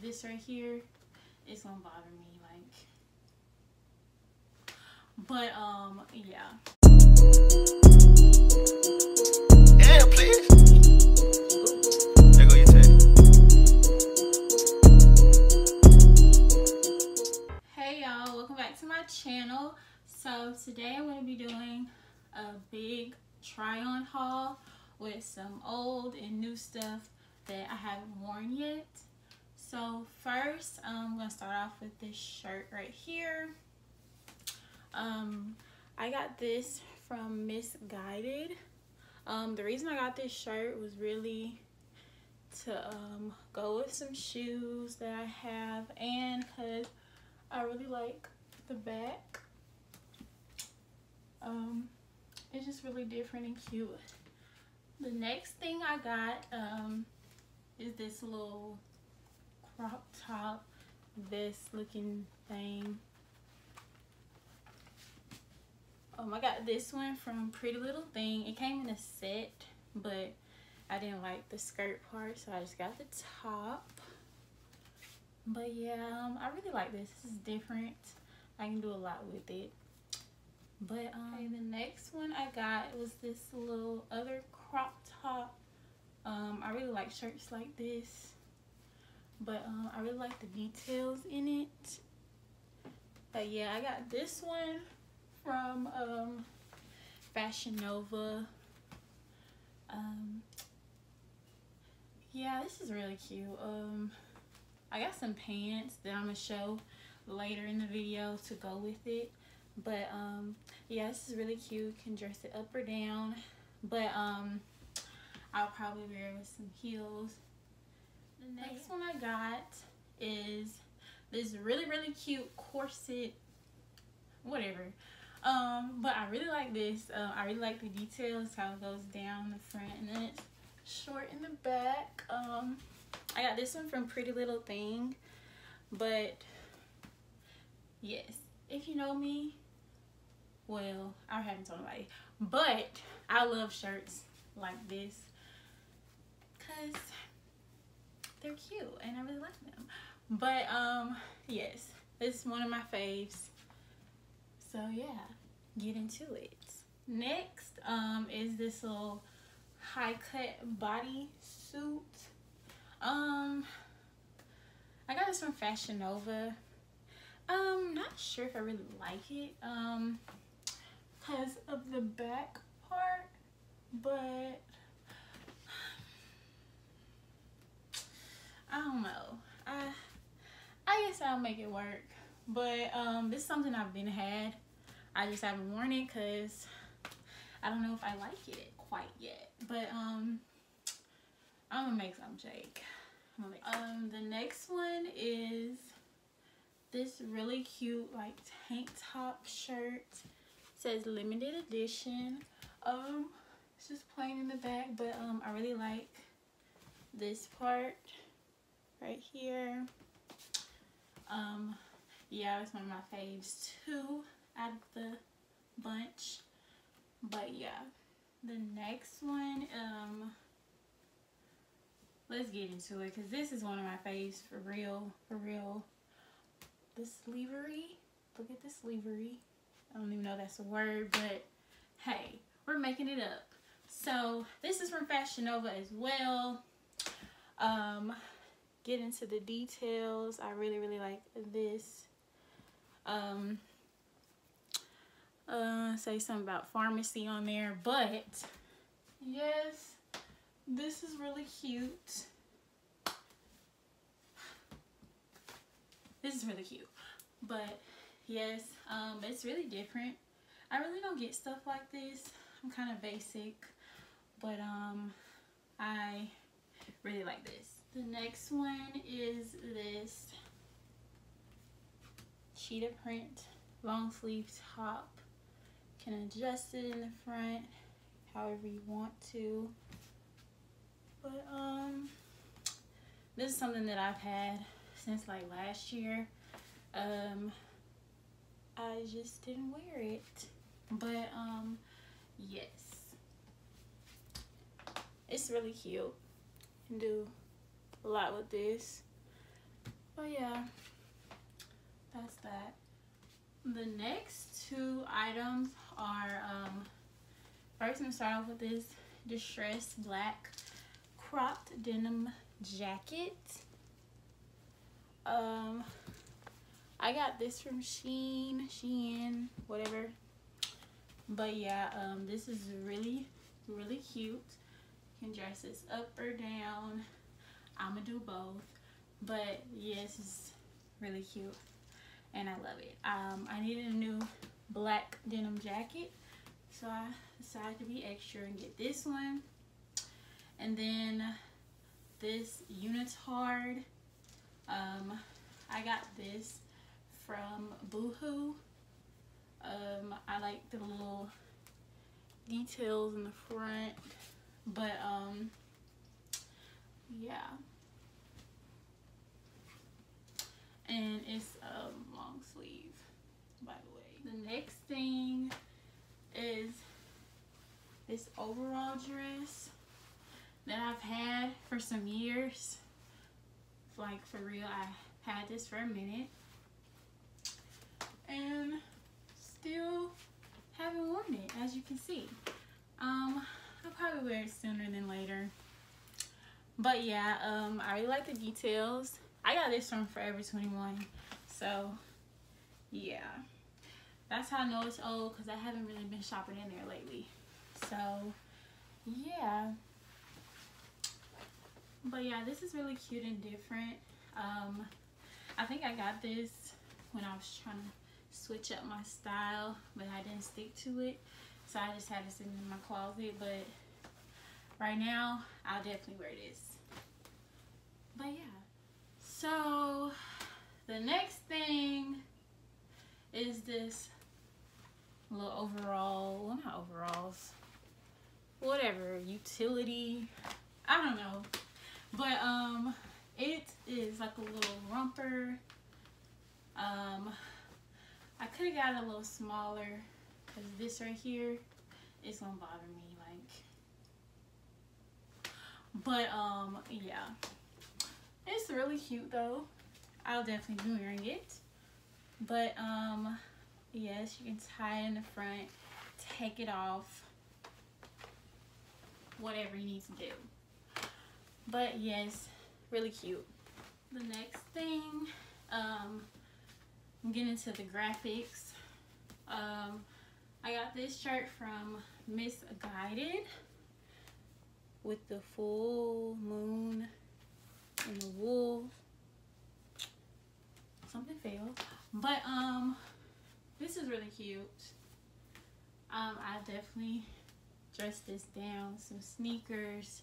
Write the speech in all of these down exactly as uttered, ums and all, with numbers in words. this right here, it's gonna bother me, like, but um yeah. Yeah, please. There go your tag. Hey y'all, welcome back to my channel. So today I'm gonna be doing a big try on haul with some old and new stuff that I haven't worn yet. So first I'm gonna start off with this shirt right here. um I got this from Missguided. Um the reason I got this shirt was really to um go with some shoes that I have, and because I really like the back. um It's just really different and cute. The next thing I got um, is this little crop top vest looking thing. Um, I got this one from Pretty Little Thing. It came in a set, but I didn't like the skirt part, so I just got the top. But yeah, um, I really like this. This is different. I can do a lot with it. But um okay, the next one I got was this little other crop top. um I really like shirts like this, but um I really like the details in it. But yeah, I got this one from um Fashion Nova. Um yeah, this is really cute. um I got some pants that I'm gonna show later in the video to go with it. But um yeah, this is really cute. You can dress it up or down, but um I'll probably wear it with some heels. The next one I got is this really really cute corset, whatever. Um but I really like this. uh, I really like the details, how it goes down the front and then it's short in the back. um I got this one from Pretty Little Thing. But yes, if you know me, well, I haven't told nobody, but I love shirts like this because they're cute and I really like them. But um yes, this is one of my faves, so yeah, get into it. Next um is this little high cut body suit. um I got this from Fashion Nova. Um, not sure if I really like it, um, because of the back part, but I don't know. I, I guess I'll make it work, but, um, this is something I've been had. I just haven't worn it because I don't know if I like it quite yet, but, um, I'm gonna make some Jake. I'm gonna make um, the next one is this really cute like tank top shirt. It says limited edition. Um it's just plain in the back, but um I really like this part right here. Um yeah, it's one of my faves too out of the bunch. But yeah, the next one, um let's get into it, because this is one of my faves for real for real. The sleevery, look at the sleevery. I don't even know that's a word, but hey, we're making it up. So this is from Fashion Nova as well. Um, get into the details. I really, really like this. Um, uh, say something about pharmacy on there, but yes, this is really cute. This is really cute. But yes, um it's really different. I really don't get stuff like this. I'm kind of basic, but um I really like this. The next one is this cheetah print long sleeve top. You can adjust it in the front however you want to, but um this is something that I've had since like last year. um I just didn't wear it, but um yes, it's really cute. You can do a lot with this. yeah, that's that. The next two items are, um, first I'm gonna start off with this distressed black cropped denim jacket. Um, I got this from Shein, Shein, whatever. But yeah, um, this is really, really cute. You can dress this up or down. I'm gonna do both. But yeah, this is really cute and I love it. Um, I needed a new black denim jacket, so I decided to be extra and get this one. And then this unitard, um, I got this from Boohoo. Um, I like the little details in the front, but um, yeah. And it's a um, long sleeve, by the way. The next thing is this overall dress that I've had for some years. Like, for real, I had this for a minute and still haven't worn it, as you can see. Um, I'll probably wear it sooner than later. But yeah, um, I really like the details. I got this from Forever twenty-one, so yeah, that's how I know it's old, because I haven't really been shopping in there lately. So yeah, but yeah, this is really cute and different. um I think I got this when I was trying to switch up my style, but I didn't stick to it, so I just had this in my closet. But right now I'll definitely wear this. But yeah, so the next thing is this little overall, well, not overalls, whatever, utility, I don't know. But um, it is like a little romper. Um, I could have got it a little smaller, because this right here is gonna bother me, like. But um, yeah. It's really cute though. I'll definitely be wearing it. But um, yes, you can tie it in the front, take it off, whatever you need to do. But yes, really cute. The next thing, um, I'm getting into the graphics. Um, I got this shirt from Missguided with the full moon and the wool. Something failed, but um this is really cute. um I definitely dressed this down, some sneakers,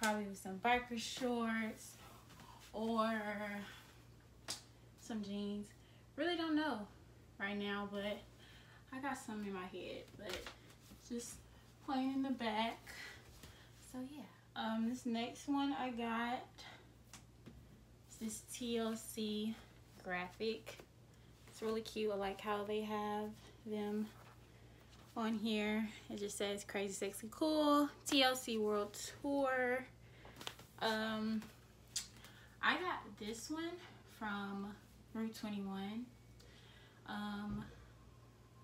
probably with some biker shorts or some jeans, really don't know right now, but I got some in my head, but just plain in the back. So yeah. Um, this next one I got is this T L C graphic. It's really cute. I like how they have them on here. It just says crazy, sexy, cool, T L C World Tour. Um, I got this one from Rue twenty-one. Um,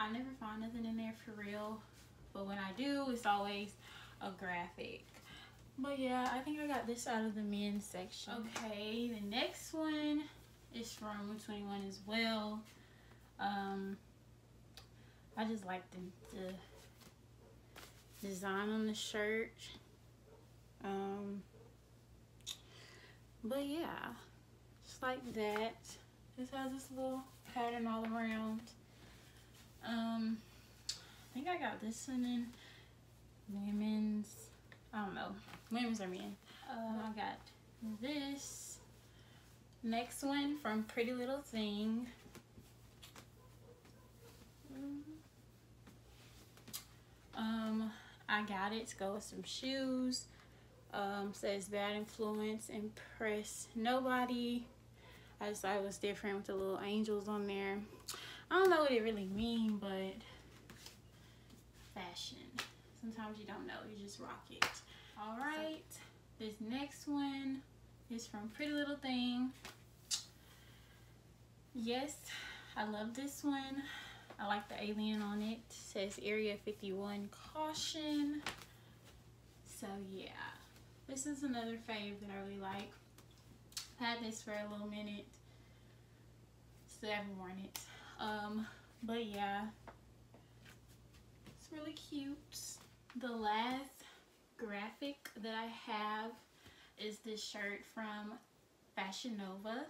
I never find nothing in there for real, but when I do, it's always a graphic. But yeah, I think I got this out of the men's section. Okay, the next one is from Rue twenty-one as well. Um, I just like the, the design on the shirt. Um, but yeah, just like that. This has this little pattern all around. Um, I think I got this one in women's. I don't know. Women's or men. Um, I got this next one from Pretty Little Thing. Um, I got it to go with some shoes. Um, says bad influence, impress nobody. I just thought it was different with the little angels on there. I don't know what it really means, but fashion. Sometimes you don't know, you just rock it. All right, this next one is from Pretty Little Thing. yes, I love this one. I like the alien on it. It says Area fifty-one caution. So yeah, this is another fave that I really like. I've had this for a little minute. Still haven't worn it. Um, but yeah, it's really cute. The last graphic that I have is this shirt from Fashion Nova.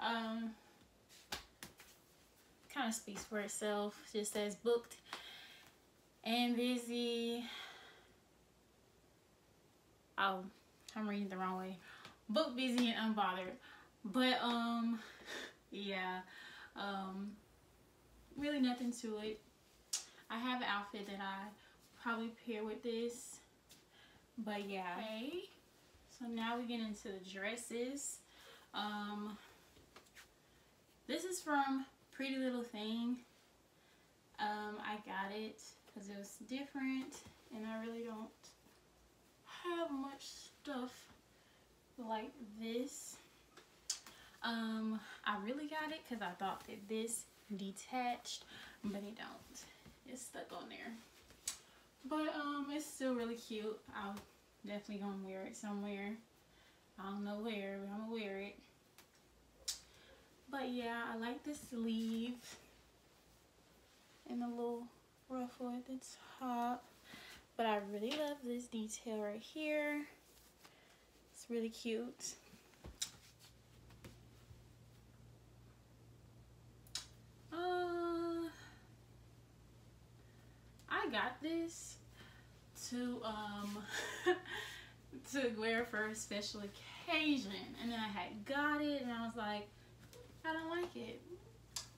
Um, kind of speaks for itself. It just says booked and busy. Oh, I'm reading the wrong way. Booked, busy, and unbothered. But um, yeah, um, really nothing to it. I have an outfit that I probably pair with this. But yeah. Okay. So now we get into the dresses. Um, this is from Pretty Little Thing. Um, I got it because it was different, and I really don't have much stuff like this. Um, I really got it because I thought that this detached, but it don't. It's stuck on there. But um, it's still really cute. I'll definitely gonna wear it somewhere. I don't know where, but I'm gonna wear it. But yeah, I like the sleeve and the little ruffle at the top. But I really love this detail right here. It's really cute. Uh, I got this to um to wear for a special occasion, and then I had got it and I was like, I don't like it,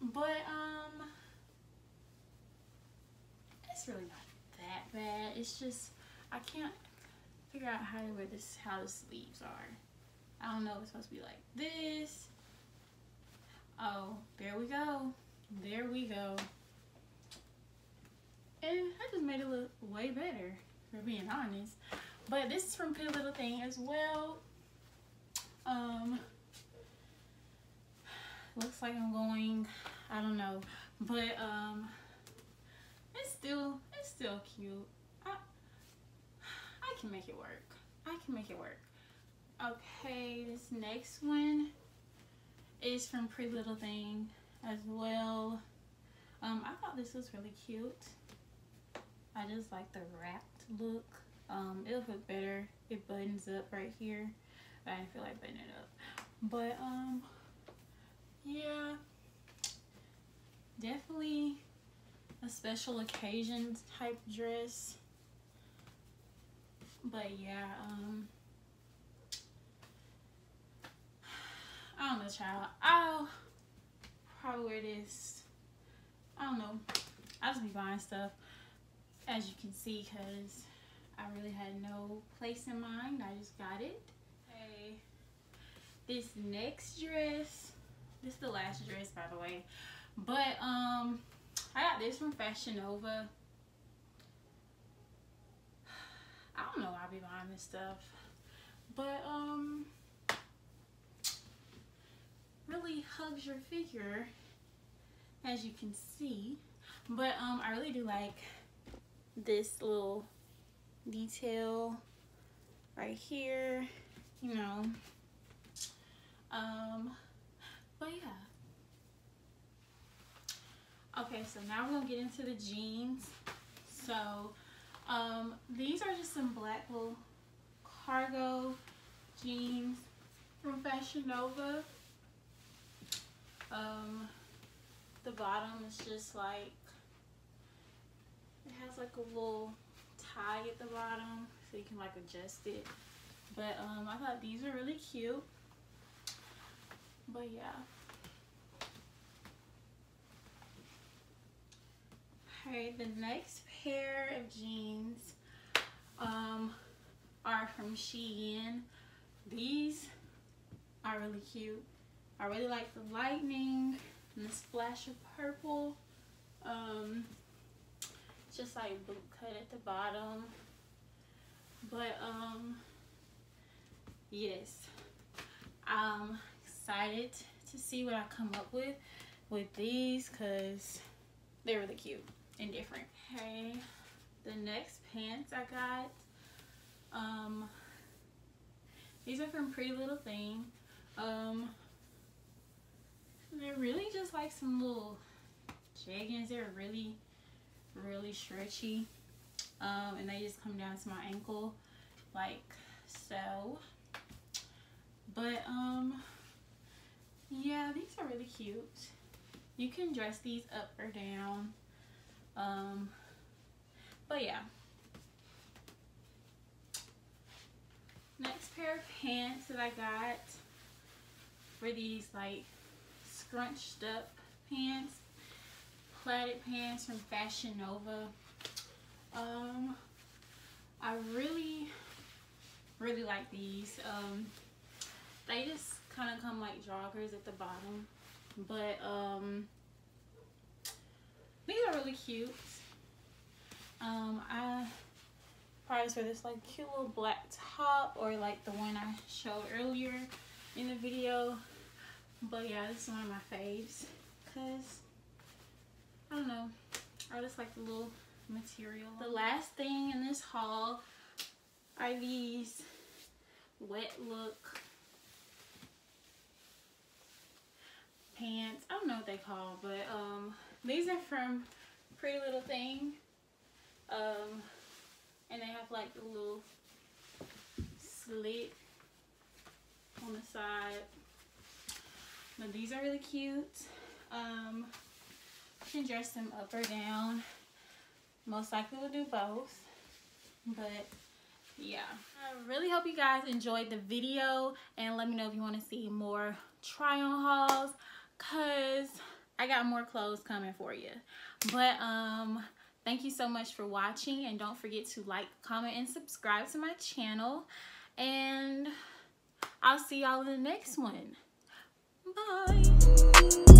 but um it's really not that bad. It's just I can't figure out how to wear this, how the sleeves are. I don't know if it's supposed to be like this. Oh, there we go, there we go. And I just made it look way better, for being honest. But this is from Pretty Little Thing as well. Um, looks like I'm going, I don't know, but um, it's still it's still cute. I I can make it work. I can make it work. Okay, this next one is from Pretty Little Thing as well. Um, I thought this was really cute. I just like the wrapped look. Um, it'll look better. It buttons up right here. But I didn't feel like buttoning it up. But um, yeah, definitely a special occasion type dress. But yeah, um, I don't know, child. I'll probably wear this. I don't know. I'll just be buying stuff, as you can see, because I really had no place in mind. I just got it. Okay. This next dress, this is the last dress, by the way, but um, I got this from Fashion Nova. I don't know why I'll be buying this stuff, but um, really hugs your figure, as you can see. But um, I really do like this little detail right here, you know. Um but yeah, okay, so now we're gonna get into the jeans. So um these are just some black little cargo jeans from Fashion Nova. Um the bottom is just like, it has like a little tie at the bottom so you can like adjust it. But um I thought these were really cute. But yeah. Alright, the next pair of jeans um are from Shein. These are really cute. I really like the lightning and the splash of purple. Um just like boot cut at the bottom. But um yes, I'm excited to to see what I come up with with these because they're really cute and different. Okay, the next pants I got, um these are from Pretty Little Thing. Um they're really just like some little jeggings. They're really really stretchy, um and they just come down to my ankle like so. But um yeah, these are really cute. You can dress these up or down. Um but yeah, next pair of pants that I got were these like scrunched up pants, plaited pants from Fashion Nova. um I really really like these. Um they just kind of come like joggers at the bottom, but um these are really cute. um I probably wear this like cute little black top or like the one I showed earlier in the video, but yeah, this is one of my faves because I don't know, I just like the little material. The last thing in this haul are these wet look pants. I don't know what they call, but um these are from Pretty Little Thing. Um and they have like a little slit on the side, but these are really cute. um You can dress them up or down. Most likely we'll do both, but yeah, I really hope you guys enjoyed the video, and let me know if you want to see more try on hauls because I got more clothes coming for you. But um thank you so much for watching, and don't forget to like, comment, and subscribe to my channel, and I'll see y'all in the next one. Bye.